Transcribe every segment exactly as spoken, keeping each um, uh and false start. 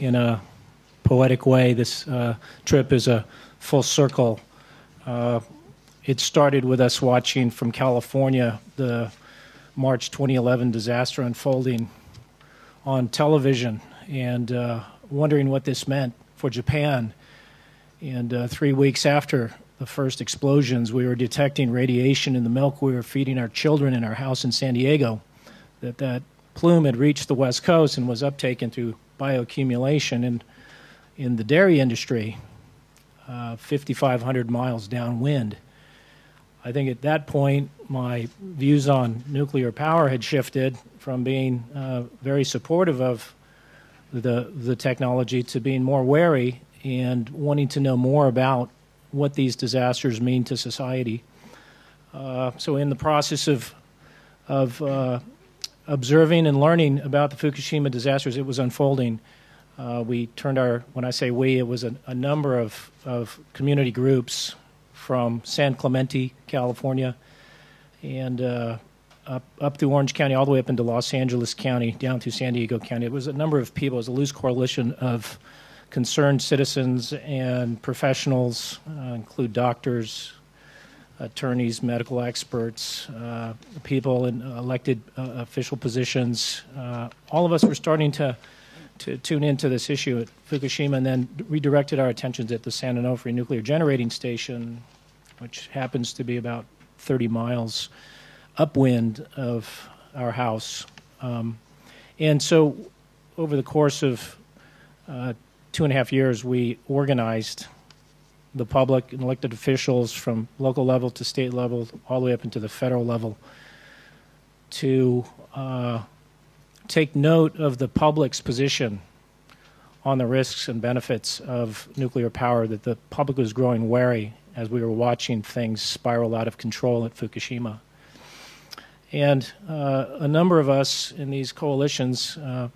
in a poetic way, this uh, trip is a full circle. Uh, it started with us watching from California the March twenty eleven disaster unfolding on television and uh, wondering what this meant for Japan. And uh, three weeks after the first explosions, we were detecting radiation in the milk we were feeding our children in our house in San Diego, that that plume had reached the West Coast and was uptaken through bioaccumulation in, in the dairy industry, uh, fifty-five hundred miles downwind. I think at that point, my views on nuclear power had shifted from being uh, very supportive of the, the technology to being more wary and wanting to know more about what these disasters mean to society. Uh, so in the process of, of uh, observing and learning about the Fukushima disasters, it was unfolding. Uh, we turned our, when I say we, it was a, a number of, of community groups from San Clemente, California, and uh, up, up through Orange County, all the way up into Los Angeles County, down through San Diego County. It was a number of people. It was a loose coalition of concerned citizens and professionals, uh, include doctors, attorneys, medical experts, uh, people in elected uh, official positions. Uh, all of us were starting to, to tune into this issue at Fukushima, and then redirected our attentions at the San Onofre Nuclear Generating Station, which happens to be about thirty miles upwind of our house. Um, and so over the course of uh, two and a half years, we organized the public and elected officials from local level to state level, all the way up into the federal level, to uh, take note of the public's position on the risks and benefits of nuclear power, that the public was growing wary as we were watching things spiral out of control at Fukushima. And uh, a number of us in these coalitions uh,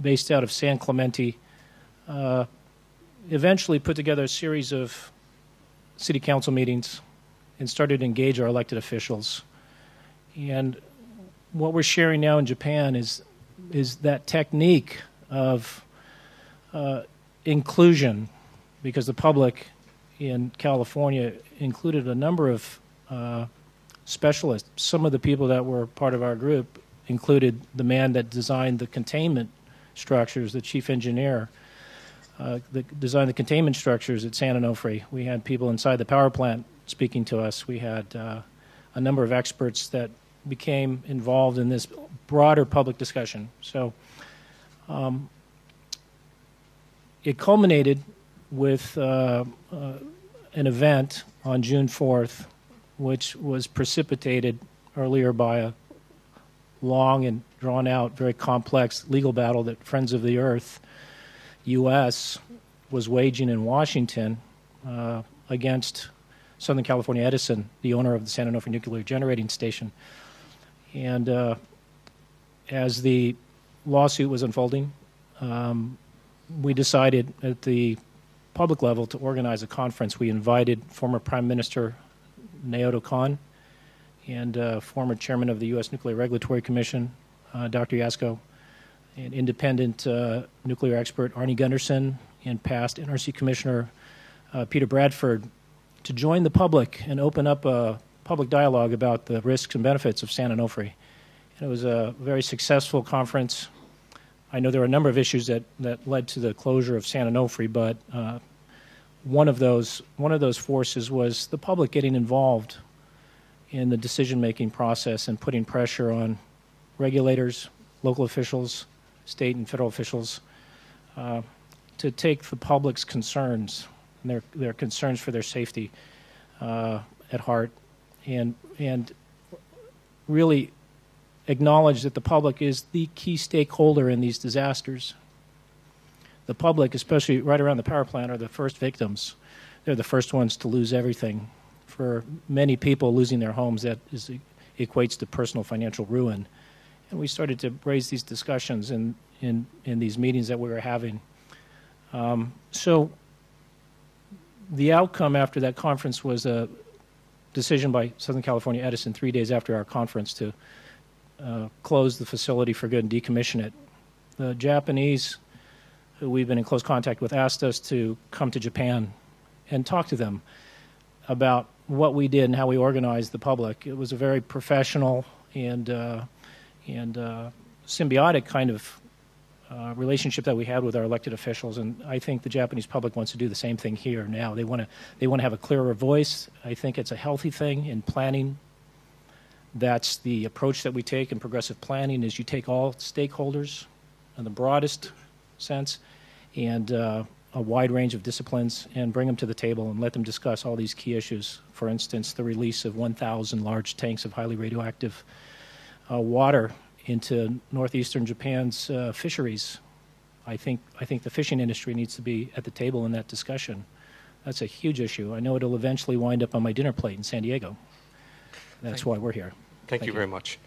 based out of San Clemente uh, eventually put together a series of city council meetings and started to engage our elected officials. And what we're sharing now in Japan is, is that technique of uh, inclusion, because the public in California included a number of uh, specialists. Some of the people that were part of our group included the man that designed the containment structures, the chief engineer, Uh, the design the containment structures at San Onofre. We had people inside the power plant speaking to us. We had uh, a number of experts that became involved in this broader public discussion. So um, it culminated with uh, uh, an event on June fourth, which was precipitated earlier by a long and drawn-out, very complex legal battle that Friends of the Earth U S was waging in Washington uh, against Southern California Edison, the owner of the San Onofre Nuclear Generating Station. And uh, as the lawsuit was unfolding, um, we decided at the public level to organize a conference. We invited former Prime Minister Naoto Kan and uh, former chairman of the U S Nuclear Regulatory Commission, uh, Doctor Jaczko, and independent uh, nuclear expert Arnie Gunderson, and past N R C Commissioner uh, Peter Bradford, to join the public and open up a public dialogue about the risks and benefits of San Onofre. And it was a very successful conference. I know there were a number of issues that, that led to the closure of San Onofre, but uh, one of those one of those forces was the public getting involved in the decision-making process and putting pressure on regulators, local officials, state and federal officials, uh, to take the public's concerns and their, their concerns for their safety uh, at heart, and, and really acknowledge that the public is the key stakeholder in these disasters. The public, especially right around the power plant, are the first victims. They're the first ones to lose everything. For many people, losing their homes, that is, equates to personal financial ruin. And we started to raise these discussions in, in, in these meetings that we were having. Um, so the outcome after that conference was a decision by Southern California Edison three days after our conference to uh, close the facility for good and decommission it. The Japanese we've been in close contact with asked us to come to Japan and talk to them about what we did and how we organized the public. It was a very professional and, uh, and uh, symbiotic kind of uh, relationship that we had with our elected officials, and I think the Japanese public wants to do the same thing here now. They want to they want to have a clearer voice. I think it's a healthy thing in planning. That's the approach that we take in progressive planning, is you take all stakeholders in the broadest sense and uh, a wide range of disciplines and bring them to the table and let them discuss all these key issues. For instance, the release of one thousand large tanks of highly radioactive uh, water into northeastern Japan's uh, fisheries. I think, I think the fishing industry needs to be at the table in that discussion. That's a huge issue. I know it'll eventually wind up on my dinner plate in San Diego. That's why we're here. Thank, Thank you, you very much.